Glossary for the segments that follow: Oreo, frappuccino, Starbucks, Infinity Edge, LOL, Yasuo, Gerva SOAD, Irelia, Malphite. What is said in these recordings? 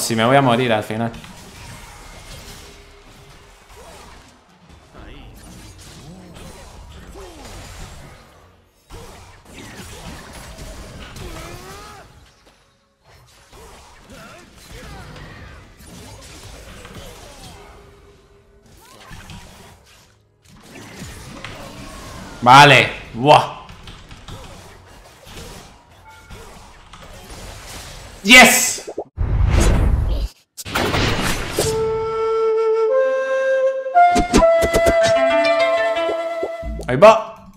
Si me voy a morir al final. Vale, buah. Yes. Ahí va.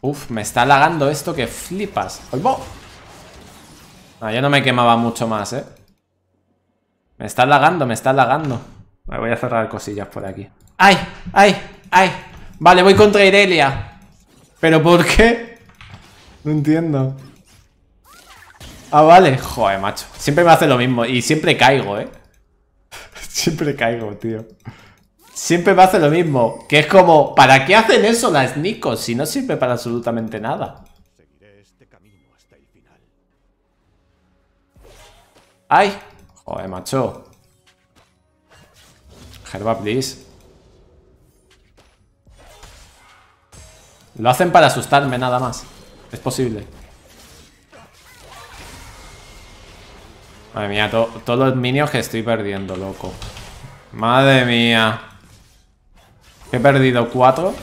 Uf, me está lagando esto que flipas. Ahí va. No, yo no me quemaba mucho más, eh. Me está lagando, me está lagando. Me voy a cerrar cosillas por aquí. ¡Ay! ¡Ay! ¡Ay! Vale, voy contra Irelia. ¿Pero por qué? No entiendo. Ah, vale. Joder, macho. Siempre me hace lo mismo. Y siempre caigo, ¿eh? Siempre caigo, tío. Siempre me hace lo mismo. Que es como... ¿Para qué hacen eso las Nikos? Si no sirve para absolutamente nada. ¡Ay! Joder, macho. Gerva, please. Lo hacen para asustarme, nada más. Es posible. Madre mía, todos los minions que estoy perdiendo, loco. Madre mía. He perdido 4.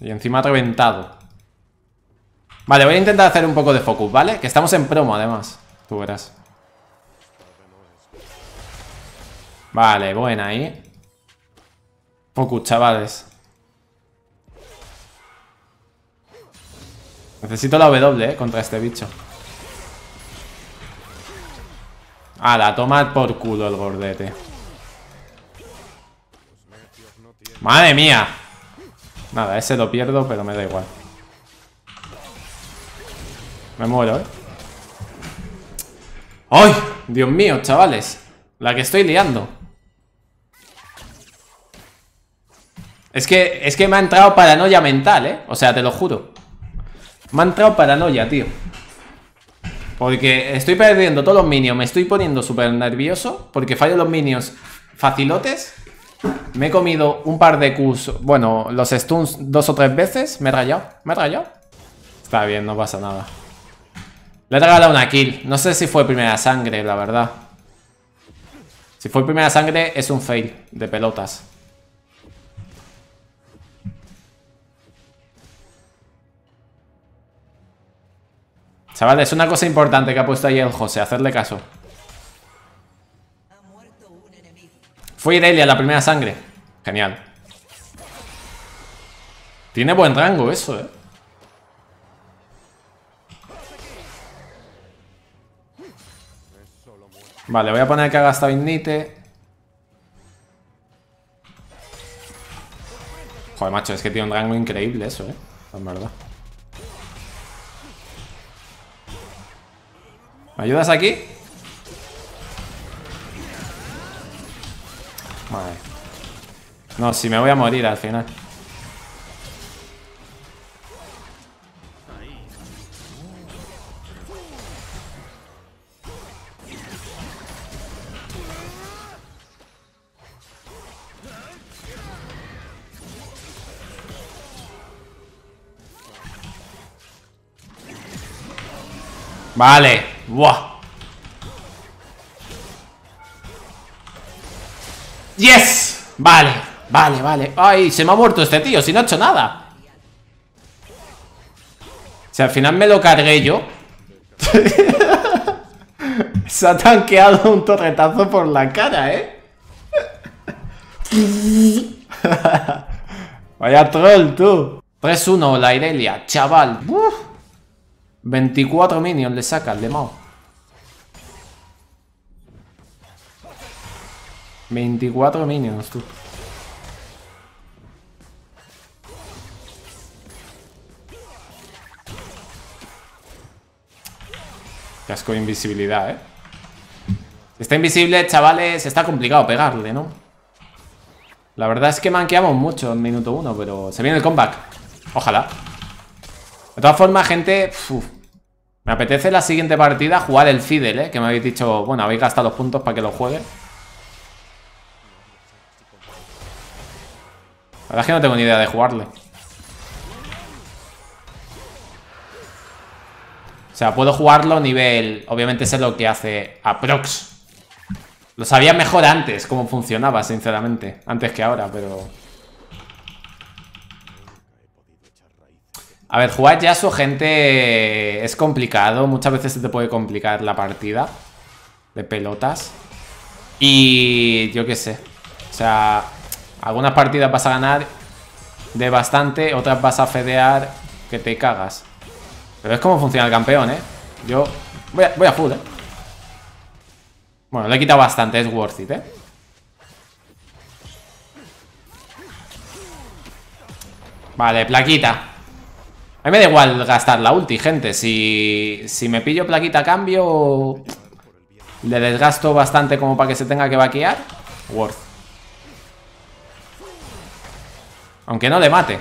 Y encima reventado. Vale, voy a intentar hacer un poco de focus, ¿vale? Que estamos en promo, además. Tú verás. Vale, buena ahí. Focus, chavales. Necesito la W, contra este bicho. Ala, toma por culo el gordete. ¡Madre mía! Nada, ese lo pierdo, pero me da igual. Me muero, ¿eh? ¡Ay! Dios mío, chavales. La que estoy liando. Es que me ha entrado paranoia mental, ¿eh? O sea, te lo juro. Me ha entrado paranoia, tío. Porque estoy perdiendo todos los minions. Me estoy poniendo súper nervioso porque fallo los minions facilotes. Me he comido un par de Qs. Bueno, los stuns 2 o 3 veces. Me he rayado, me he rayado. Está bien, no pasa nada. Le he regalado una kill. No sé si fue primera sangre, la verdad. Si fue primera sangre, es un fail de pelotas. Chavales, es una cosa importante que ha puesto ahí el José, hacerle caso. Fue Irelia la primera sangre. Genial. Tiene buen rango eso, eh. Vale, voy a poner que ha gastado Ignite. Joder, macho, es que tiene un rango increíble eso, eh. En verdad. ¿Me ayudas aquí? Vale. No, si me voy a morir al final. Vale. ¡Buah! ¡Yes! Vale, vale, vale. ¡Ay! Se me ha muerto este tío, si no ha hecho nada. Si al final me lo cargué yo. Se ha tanqueado un torretazo por la cara, ¿eh? Vaya troll, tú. 3-1 la Irelia, chaval. ¡Buf! 24 minions le saca el de Mao. 24 minions, tú. Casco de invisibilidad, eh. Si está invisible, chavales, está complicado pegarle, ¿no? La verdad es que manqueamos mucho en minuto 1, pero se viene el comeback. Ojalá. De todas formas, gente, Me apetece la siguiente partida jugar el Fidel, que me habéis dicho, bueno, habéis gastado los puntos para que lo juegue. La verdad es que no tengo ni idea de jugarle. O sea, puedo jugarlo nivel... Obviamente sé lo que hace aprox. Lo sabía mejor antes cómo funcionaba, sinceramente. Antes que ahora, pero... A ver, jugar Yasuo, gente... Es complicado. Muchas veces se te puede complicar la partida. De pelotas. Y... Yo qué sé. O sea... Algunas partidas vas a ganar de bastante. Otras vas a fedear que te cagas. Pero es como funciona el campeón, ¿eh? Yo voy a full, ¿eh? Bueno, le he quitado bastante, es worth it, ¿eh? Vale, plaquita. A mí me da igual gastar la ulti, gente. Si me pillo plaquita a cambio, le desgasto bastante como para que se tenga que vaquear. Worth. Aunque no le mate.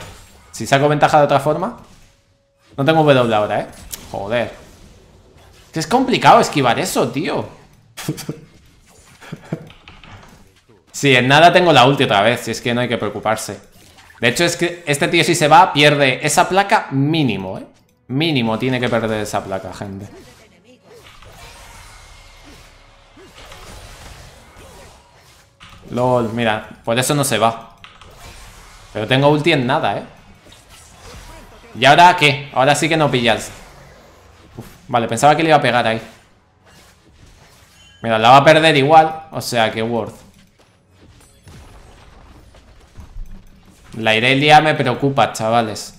Si saco ventaja de otra forma. No tengo W ahora, ¿eh? Joder. Que es complicado esquivar eso, tío. Sí, en nada tengo la ulti otra vez. Si es que no hay que preocuparse. De hecho, es que este tío si se va, pierde esa placa mínimo, ¿eh? Mínimo tiene que perder esa placa, gente. LOL, mira. Por eso no se va. Pero tengo ulti en nada, ¿eh? ¿Y ahora qué? Ahora sí que no pillas. Uf, vale, pensaba que le iba a pegar ahí. Mira, la va a perder igual. O sea, que worth. La Irelia me preocupa, chavales.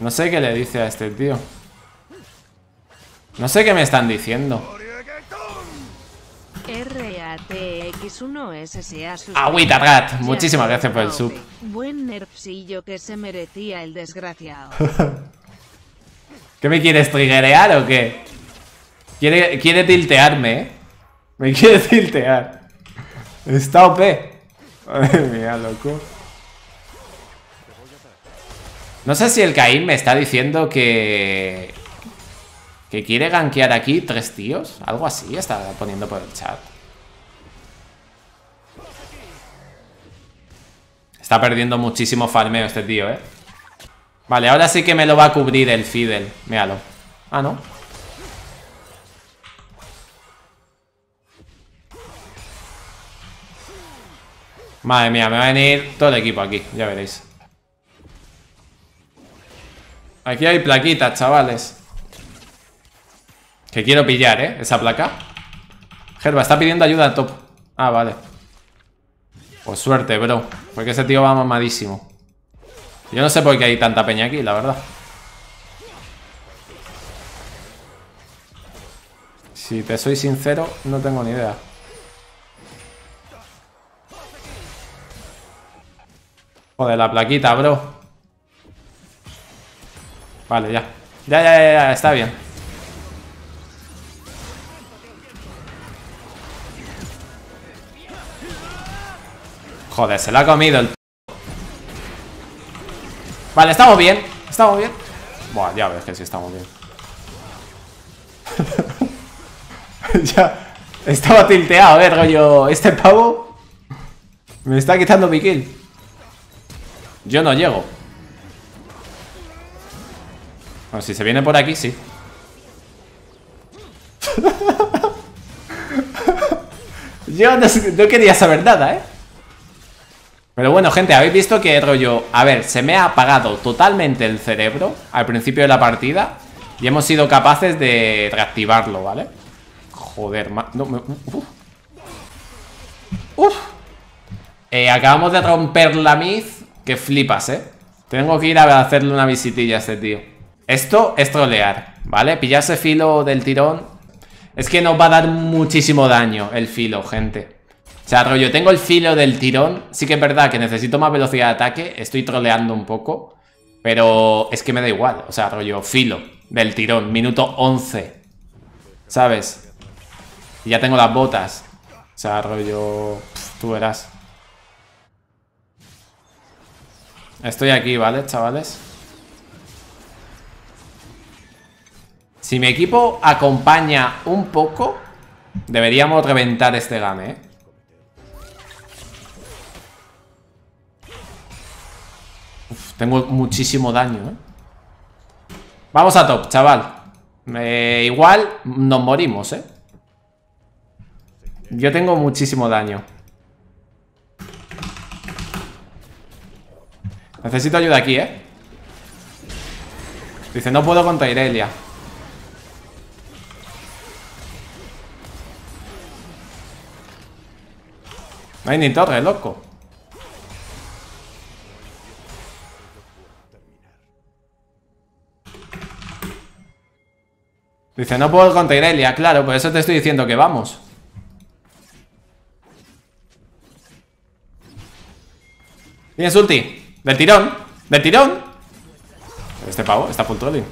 No sé qué le dice a este tío. No sé qué me están diciendo. Agüita Rat, muchísimas gracias por el sub. Buen nerfsillo que se merecía el desgraciado. ¿Qué me quieres triggerear o qué? Quiere tiltearme, ¿eh? Me quiere tiltear. Está OP. Madre mía, loco. No sé si el Caín me está diciendo que... Que quiere gankear aquí 3 tíos. Algo así está poniendo por el chat. Está perdiendo muchísimo farmeo este tío, ¿eh? Vale, ahora sí que me lo va a cubrir el Fidel. Míralo. Ah, ¿no? Madre mía, me va a venir todo el equipo aquí. Ya veréis. Aquí hay plaquitas, chavales. Que quiero pillar, ¿eh? Esa placa. Gerva está pidiendo ayuda al top. Ah, vale. Pues suerte, bro. Porque ese tío va mamadísimo. Yo no sé por qué hay tanta peña aquí, la verdad. Si te soy sincero, no tengo ni idea. Joder, la plaquita, bro. Vale, ya. Ya, está bien. Joder, se lo ha comido el... Vale, estamos bien. Estamos bien. Buah, ya ves que sí estamos bien. Ya. Estaba tilteado, a ver, rollo. Este pavo me está quitando mi kill. Yo no llego. Bueno, si se viene por aquí, sí. Yo no quería saber nada, ¿eh? Pero bueno, gente, habéis visto que rollo... A ver, se me ha apagado totalmente el cerebro al principio de la partida y hemos sido capaces de reactivarlo, ¿vale? Joder, no, acabamos de romper la miz, que flipas, ¿eh? Tengo que ir a hacerle una visitilla a este tío. Esto es trolear, ¿vale? Pillarse filo del tirón. Es que nos va a dar muchísimo daño el filo, gente. O sea, rollo, tengo el filo del tirón. Sí que es verdad que necesito más velocidad de ataque. Estoy troleando un poco. Pero es que me da igual. O sea, rollo, filo del tirón. Minuto 11. ¿Sabes? Y ya tengo las botas. O sea, rollo... Tú verás. Estoy aquí, ¿vale, chavales? Si mi equipo acompaña un poco, deberíamos reventar este game, ¿eh? Uf, tengo muchísimo daño, ¿eh? Vamos a top, chaval. Igual nos morimos, ¿eh? Yo tengo muchísimo daño. Necesito ayuda aquí, ¿eh? Dice, no puedo contra Irelia. No hay ni torre, loco. Dice, no puedo contra Irelia, claro, por eso te estoy diciendo que vamos. Tienes ulti. ¡Del tirón! ¡Del tirón! Este pavo está full trolling.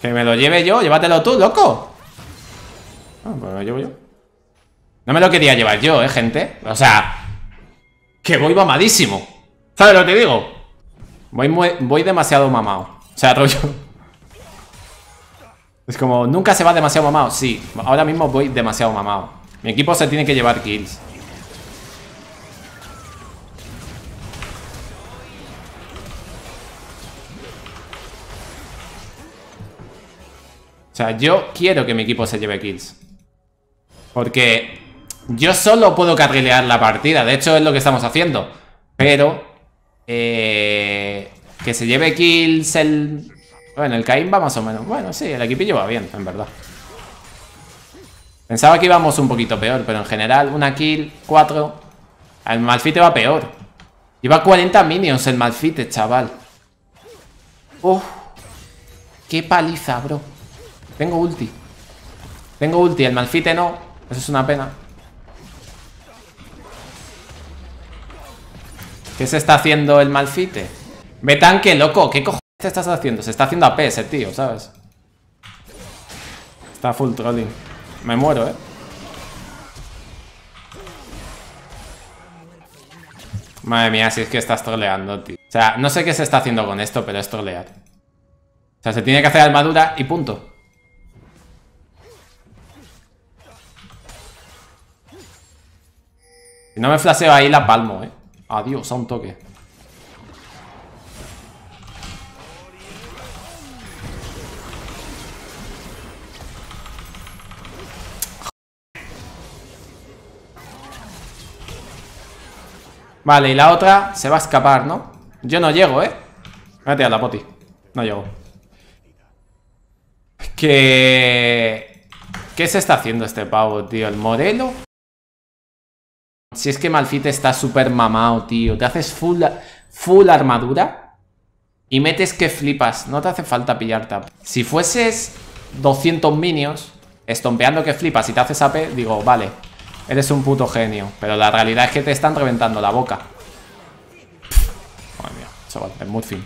Que me lo lleve yo. Llévatelo tú, loco. Ah, pues me lo llevo yo. No me lo quería llevar yo, gente. O sea, que voy mamadísimo. ¿Sabes lo que digo? Voy demasiado mamado. O sea, rollo. Es como, nunca se va demasiado mamado. Sí, ahora mismo voy demasiado mamado. Mi equipo se tiene que llevar kills. O sea, yo quiero que mi equipo se lleve kills. Porque yo solo puedo carrilear la partida. De hecho, es lo que estamos haciendo. Pero que se lleve kills el... Bueno, el Caín va más o menos. Bueno, sí, el equipillo va bien, en verdad. Pensaba que íbamos un poquito peor, pero en general, una kill, 4. El Malphite va peor. Lleva 40 minions el Malphite, chaval. ¡Uf! ¡Qué paliza, bro! Tengo ulti. Tengo ulti, el Malphite no. Eso es una pena. ¿Qué se está haciendo el Malphite? Ve tanque, loco. ¿Qué cojones te estás haciendo? Se está haciendo AP ese tío, ¿sabes? Está full trolling. Me muero, ¿eh? Madre mía, si es que estás troleando, tío. O sea, no sé qué se está haciendo con esto, pero es trolear. O sea, se tiene que hacer armadura y punto. Si no me flasheo ahí la palmo, eh. Adiós, a un toque. Vale, y la otra se va a escapar, ¿no? Yo no llego, eh. Voy a tirar la poti. No llego. ¿Qué se está haciendo este pavo, tío? ¿El Morelo? Si es que Malphite está súper mamado, tío. Te haces full armadura y metes que flipas. No te hace falta pillar tap. Si fueses 200 minions estompeando que flipas y te haces AP, digo, vale, eres un puto genio. Pero la realidad es que te están reventando la boca. Madre mía, chaval, el Murphy.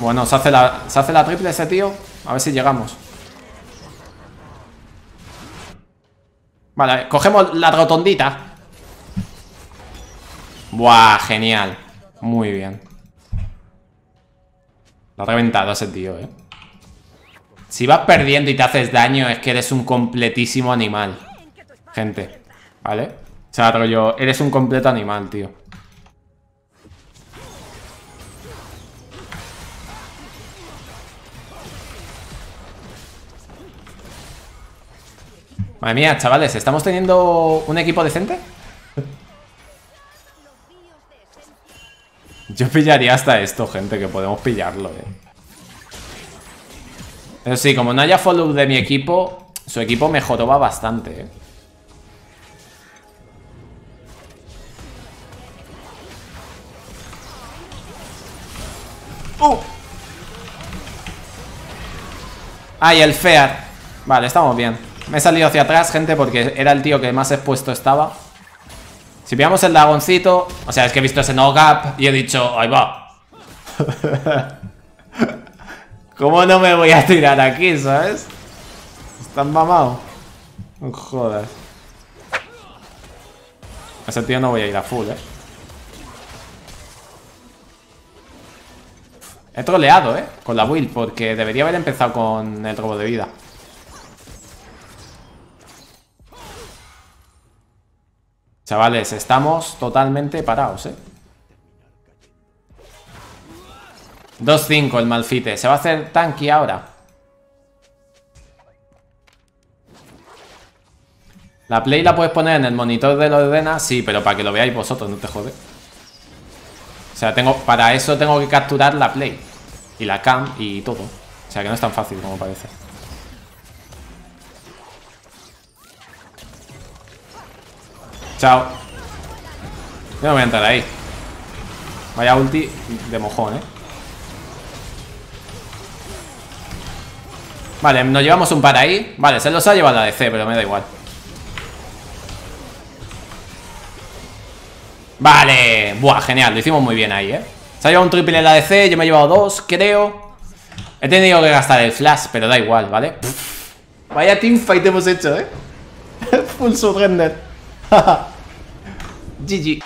Bueno, se hace la triple ese tío. A ver si llegamos. Vale, cogemos la rotondita. Buah, genial. Muy bien. Lo ha reventado ese tío, eh. Si vas perdiendo y te haces daño, es que eres un completísimo animal, gente, ¿vale? O sea, rollo, eres un completo animal, tío. Madre mía, chavales, ¿estamos teniendo un equipo decente? Yo pillaría hasta esto, gente, que podemos pillarlo, eh. Pero sí, como no haya follow de mi equipo, su equipo me joroba bastante, eh. ¡Oh! ¡Ay, el Fear! Vale, estamos bien. Me he salido hacia atrás, gente, porque era el tío que más expuesto estaba. Si pillamos el dragoncito... O sea, es que he visto ese no gap y he dicho... ¡Ahí va! ¿Cómo no me voy a tirar aquí, sabes? Están mamados. No jodas. A ese tío no voy a ir a full, eh. He troleado, con la build, porque debería haber empezado con el robo de vida. Chavales, estamos totalmente parados, 2-5 el Malphite. Se va a hacer tanky ahora. La play la puedes poner en el monitor de la ordena. Sí, pero para que lo veáis vosotros, no te jode. O sea, para eso tengo que capturar la play y la cam y todo. O sea, que no es tan fácil como parece. Chao. Yo no voy a entrar ahí. Vaya ulti de mojón, Vale, nos llevamos un par ahí. Vale, se los ha llevado la DC, pero me da igual. Vale, buah, genial, lo hicimos muy bien ahí, Se ha llevado un triple en la DC, yo me he llevado dos, creo. He tenido que gastar el flash, pero da igual, ¿vale? Pff, vaya teamfight hemos hecho, Full surrender. GG.